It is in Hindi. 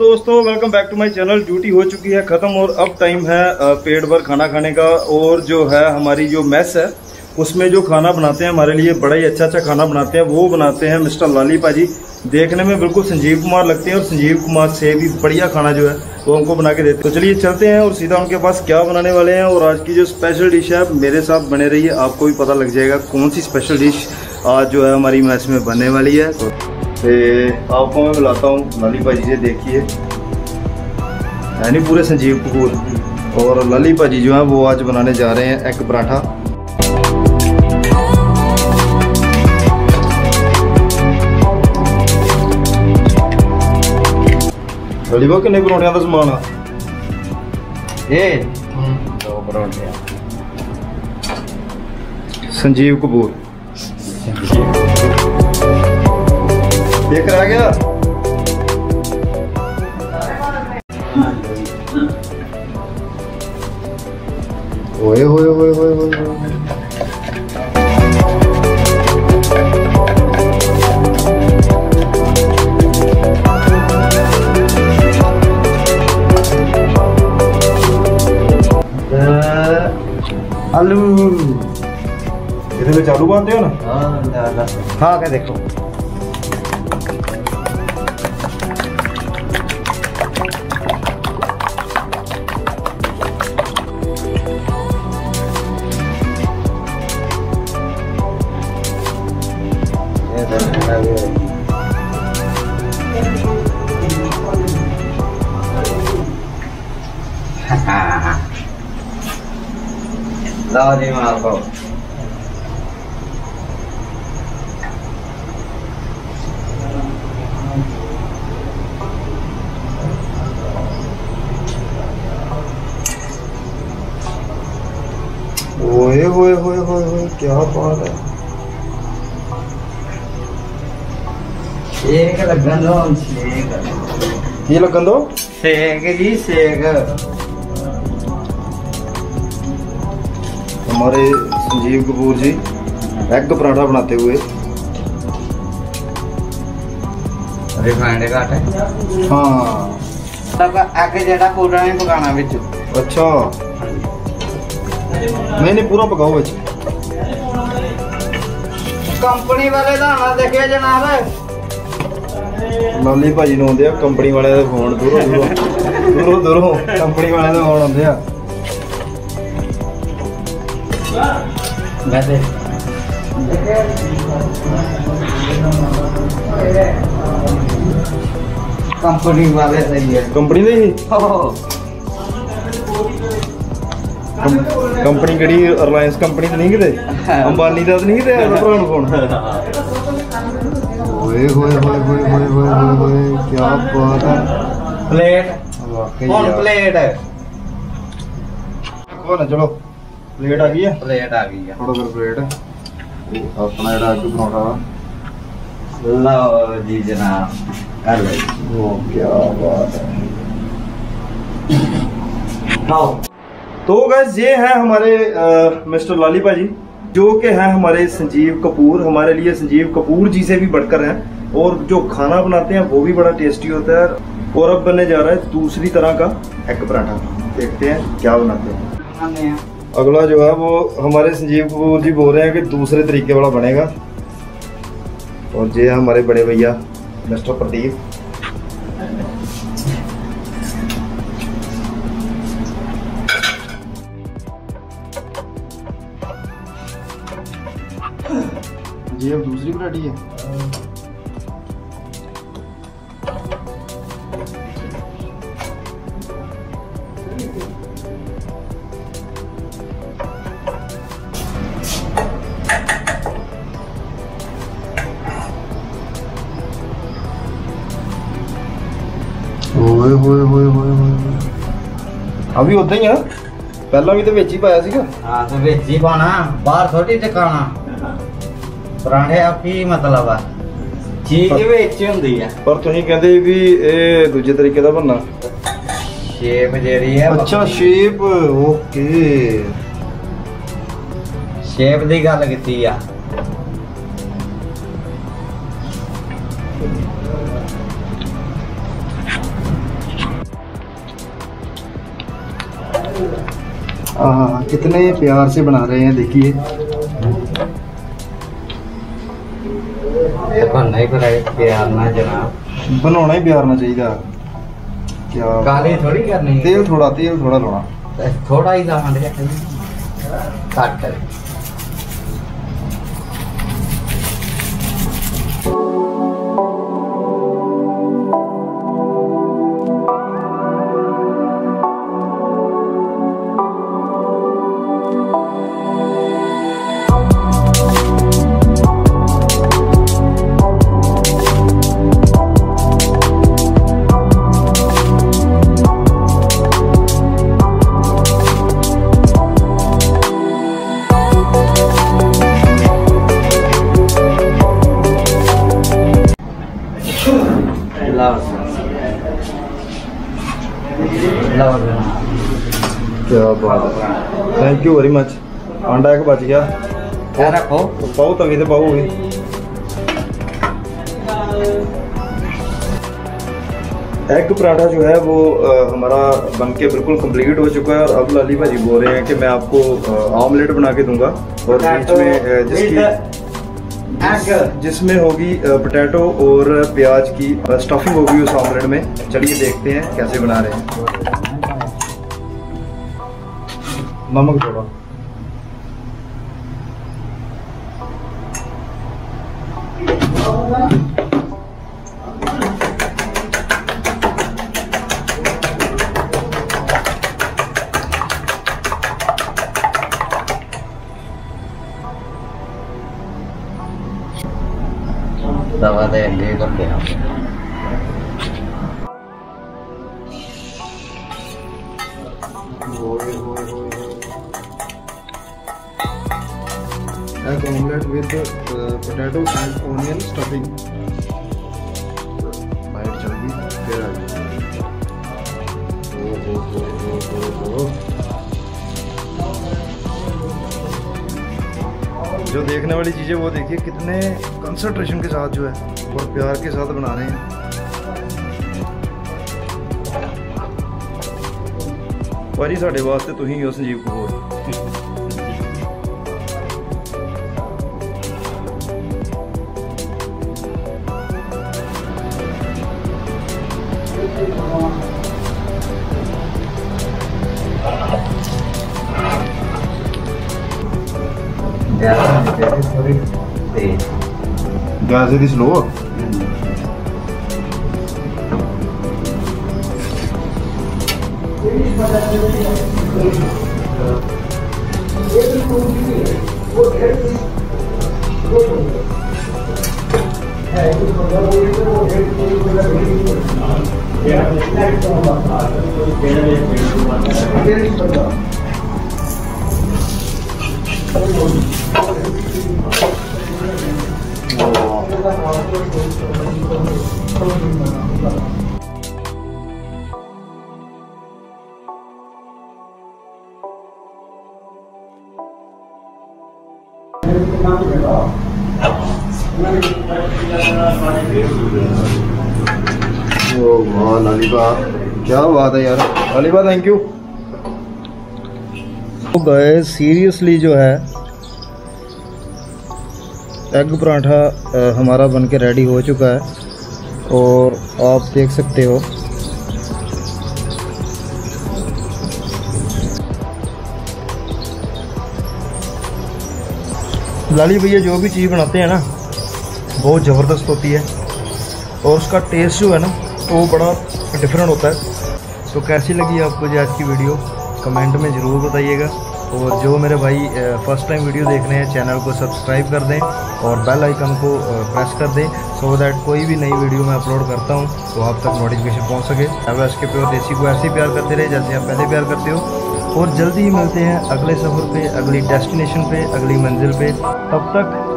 दोस्तों welcome back to my channel. Duty हो चुकी है ख़त्म और अब टाइम है पेट भर खाना खाने का। और जो है हमारी जो मेस है उसमें जो खाना बनाते हैं हमारे लिए बड़ा ही अच्छा अच्छा खाना बनाते हैं। वो बनाते हैं मिस्टर लाली पाजी, देखने में बिल्कुल संजीव कुमार लगते हैं और संजीव कुमार से भी बढ़िया खाना जो है वो हमको बना के देते हैं। तो चलिए चलते हैं और सीधा उनके पास क्या बनाने वाले हैं। और आज की जो स्पेशल डिश है, मेरे साथ बने रहिए, आपको भी पता लग जाएगा कौन सी स्पेशल डिश आज जो है हमारी मेस में बनने वाली है। आपको मैं बुलाता हूँ लाली पाजी से। देखिए यानी पूरे संजीव कपूर और लाली पाजी जो है वो आज बनाने जा रहे हैं एग पराठा। लाली बा किन्ने परोठियां दा समान है? 2 परोठे। संजीव कपूर देख रहा क्या? ओए होए होए होए होए। आलू इधर में चालू बांधते हो ना? हाँ हाँ क्या देखो होए होए होए होए क्या बात है। एक लगन दो, ये लगन दो सेक जी सेक। हमारे संजीव कपूर जी एग पराठा बनाते हुए रिफाइंड घाट है। हाँ एग जरा पूरा नहीं पकाना बिच। अच्छा नहीं पूरा पकाओ बिच। कंपनी वाले दा ना देखे जनाब। लाली भाजी ਨੂੰ ਆਉਂਦੇ ਆ ਕੰਪਨੀ ਵਾਲਿਆਂ ਦੇ ਫੋਨ ਦੂਰੋਂ ਕੰਪਨੀ ਵਾਲਿਆਂ ਦੇ ਫੋਨ ਆਉਂਦੇ ਆ। ਮੈਂ ਤੇ ਕੰਪਨੀ ਵਾਲੇ ਸਹੀ ਹੈ। ਕੰਪਨੀ ਦੇ ਹੀ ਕੰਪਨੀ ਕਿਹੜੀ? ਰਿਲਾਇੰਸ ਕੰਪਨੀ ਤਾਂ ਨਹੀਂ ਕਿਤੇ? ਅੰਬਾਨੀ ਦਾ ਤਾਂ ਨਹੀਂ ਕਿਤੇ? ਭਰਾ ਨੂੰ ਫੋਨ। होए होए होए होए होए होए होए क्या बात है। प्लेट कौन प्लेट है? कौन है? चलो प्लेट आ गई है। प्लेट आ गई है। थोड़ा कर प्लेट है अपना जरा के पराठा। लो जी जनाब कर ले। वो क्या बात है। खाओ। तो गाइस ये है हमारे मिस्टर लाली पाजी जो के हैं हमारे संजीव कपूर। हमारे लिए संजीव कपूर जी से भी बढ़कर हैं और जो खाना बनाते हैं वो भी बड़ा टेस्टी होता है। और अब बनने जा रहा है दूसरी तरह का एग पराठा। देखते हैं क्या बनाते हैं। अगला जो है वो हमारे संजीव कपूर जी बोल रहे हैं कि दूसरे तरीके वाला बनेगा। और ये हमारे बड़े भैया मिस्टर प्रदीप। ये अब दूसरी पराठी है। ओए होए होए होए अभी होता ही है। पहला भी तो वेच ही पाया सीगा। हां तो वेच ही पाना बाहर थोड़ी ते खाना। पराठे आप ही मतलब है चीज भी अच्छी होंगी है पर तुम कहते भी ये दूजे तरीके का बनना। शेप जेरी है। अच्छा शेप ओके शेप दी गल कीती आ। कितने प्यार से बना रहे हैं, देखिए बनाना ही प्यार ना चाहिए। क्या काले थोड़ी करनी, तेल थोड़ा लाना, थोड़ा ही लाना। Thank you very much. आंडा एक बच गया, रखो पाओ तभी तो पाओ होगी। एग पराठा जो है वो हमारा बनके बिल्कुल कंप्लीट हो चुका है और अब लाली भाजी बोल रहे हैं कि मैं आपको ऑमलेट बना के दूंगा और बीच में जिसमें होगी पोटैटो और प्याज की स्टफिंग होगी उस ऑमलेट में। चलिए देखते हैं कैसे बना रहे हैं। नमक थोड़ा, दवा दे करके egg omelette with potato and onion stuffing। Bite चल गई, फिर आ गई। जो देखने वाली चीज़ें वो देखिए कितने कंसंट्रेशन के साथ जो है और प्यार के साथ बना रहे हैं। भाजी साढ़े वास्ते तुम ही हो संजीव कपूर। गैस इतनी स्लो, क्या बात है यार अलीबा, थैंक यू। गाइस सीरियसली जो है एग पराठा हमारा बन के रेडी हो चुका है और आप देख सकते हो। लाली भैया जो भी चीज़ बनाते हैं ना बहुत ज़बरदस्त होती है और उसका टेस्ट जो है ना वो बड़ा डिफरेंट होता है। तो कैसी लगी आपको जी आज की वीडियो कमेंट में ज़रूर बताइएगा और जो मेरे भाई फर्स्ट टाइम वीडियो देख रहे हैं चैनल को सब्सक्राइब कर दें और बेल आइकन को प्रेस कर दें सो दैट कोई भी नई वीडियो मैं अपलोड करता हूं तो आप तक नोटिफिकेशन पहुंच सके। अब इसके प्योर देसी को ऐसे ही प्यार करते रहे जैसे आप पहले प्यार करते हो और जल्दी ही मिलते हैं अगले सफ़र पे, अगली डेस्टिनेशन पे, अगली मंजिल पे। तब तक